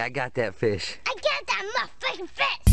I got that fish. I got that motherfucking fish.